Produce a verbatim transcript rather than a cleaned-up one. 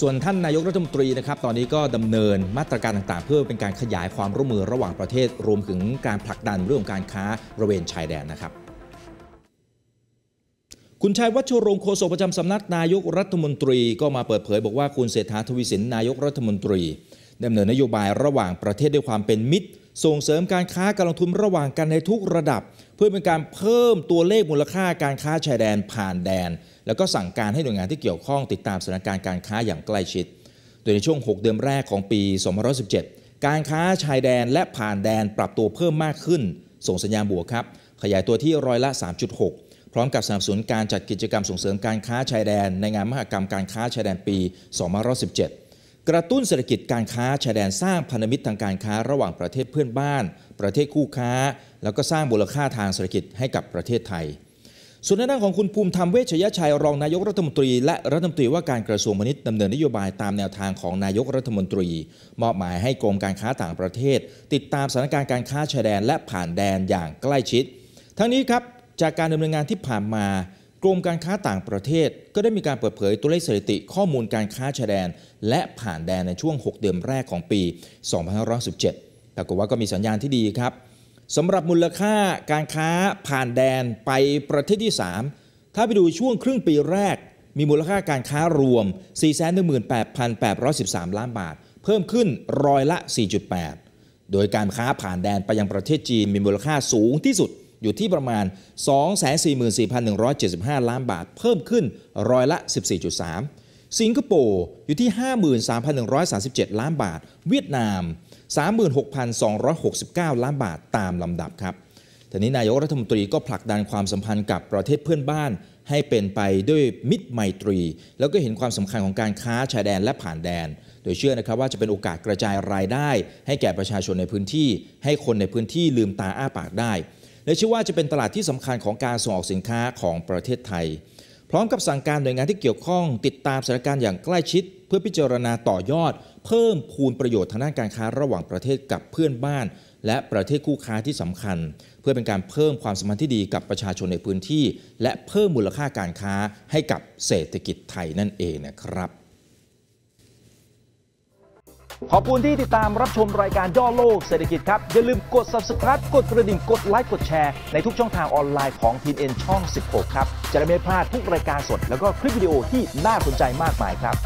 ส่วนท่านนายกรัฐมนตรีนะครับตอนนี้ก็ดำเนินมาตรการต่างๆเพื่อเป็นการขยายความร่วมมือระหว่างประเทศรวมถึงการผลักดันเรื่องการค้าบริเวณชายแดนนะครับคุณชัยวัชโรงโฆษกประจำสำนักนายกรัฐมนตรีก็มาเปิดเผยบอกว่าคุณเศรษฐาทวีสินนายกรัฐมนตรีดำเนินนโยบายระหว่างประเทศด้วยความเป็นมิตรส่งเสริมการค้าการลงทุนระหว่างกันในทุกระดับเพื่อเป็นการเพิ่มตัวเลขมูลค่าการค้าชายแดนผ่านแดนแล้วก็สั่งการให้หน่วยงานที่เกี่ยวข้องติดตามสถานการณ์การค้าอย่างใกล้ชิดโดยในช่วงหกเดือนแรกของปีสองพันสิบเจ็ดการค้าชายแดนและผ่านแดนปรับตัวเพิ่มมากขึ้นส่งสัญญาณบวกครับขยายตัวที่ร้อยละ สามจุดหกพร้อมกับสนับสนุนการจัดกิจกรรมส่งเสริมการค้าชายแดนในงานมหกรรมการค้าชายแดนปีสองพันสิบเจ็ดกระตุ้นเศรษฐกิจการค้าชายแดนสร้างพันธมิตรทางการค้าระหว่างประเทศเพื่อนบ้านประเทศคู่ค้าแล้วก็สร้างมูลค่าทางเศรษฐกิจให้กับประเทศไทยส่วนในด้านของคุณภูมิธรรมเวชยชัยรองนายกรัฐมนตรีและรัฐมนตรีว่าการกระทรวงพาณิชย์ดำเนินนโยบายตามแนวทางของนายกรัฐมนตรีมอบหมายให้กรมการค้าต่างประเทศติดตามสถานการณ์การค้าชายแดนและผ่านแดนอย่างใกล้ชิดทั้งนี้ครับจากการดำเนินงานที่ผ่านมากรมการค้าต่างประเทศก็ได้มีการเปิดเผยตัวเลขสถิติข้อมูลการค้าชายแดนและผ่านแดนในช่วงหกเดือนแรกของปีสองพันห้าร้อยสิบเจ็ดปรากฏว่าก็มีสัญญาณที่ดีครับสำหรับมูลค่าการค้าผ่านแดนไปประเทศที่สามถ้าไปดูช่วงครึ่งปีแรกมีมูลค่าการค้ารวม สี่แสนหนึ่งหมื่นแปดพันแปดร้อยสิบสาม ล้านบาทเพิ่มขึ้นร้อยละ สี่จุดแปด โดยการค้าผ่านแดนไปยังประเทศจีนมีมูลค่าสูงที่สุดอยู่ที่ประมาณ สองแสนสี่หมื่นสี่พันหนึ่งร้อยเจ็ดสิบห้า ล้านบาทเพิ่มขึ้นร้อยละ สิบสี่จุดสาม สิงคโปร์อยู่ที่ ห้าหมื่นสามพันหนึ่งร้อยสามสิบเจ็ด ล้านบาทเวียดนาม สามหมื่นหกพันสองร้อยหกสิบเก้า ล้านบาทตามลำดับครับทีนี้นายกรัฐมนตรีก็ผลักดันความสัมพันธ์กับประเทศเพื่อนบ้านให้เป็นไปด้วยมิตรไมตรีแล้วก็เห็นความสำคัญของการค้าชายแดนและผ่านแดนโดยเชื่อนะครับว่าจะเป็นโอกาสกระจายรายได้ให้แก่ประชาชนในพื้นที่ให้คนในพื้นที่ลืมตาอ้าปากได้และเชื่อว่าจะเป็นตลาดที่สำคัญของการส่งออกสินค้าของประเทศไทยพร้อมกับสั่งการหน่วยงานที่เกี่ยวข้องติดตามสถานการณ์อย่างใกล้ชิดเพื่อพิจารณาต่อยอดเพิ่มพูนประโยชน์ทางด้านการค้าระหว่างประเทศกับเพื่อนบ้านและประเทศคู่ค้าที่สำคัญเพื่อเป็นการเพิ่มความสัมพันธ์ที่ดีกับประชาชนในพื้นที่และเพิ่มมูลค่าการค้าให้กับเศรษฐกิจไทยนั่นเองนะครับขอบคุณที่ติดตามรับชมรายการย่อโลกเศรษฐกิจครับอย่าลืมกด ซับสไครบ์ กดกระดิ่งกดไลค์กดแชร์ในทุกช่องทางออนไลน์ของ ที เอ็น เอ็น ช่อง สิบหกครับจะได้ไม่พลาดทุกรายการสดแล้วก็คลิปวิดีโอที่น่าสนใจมากมายครับ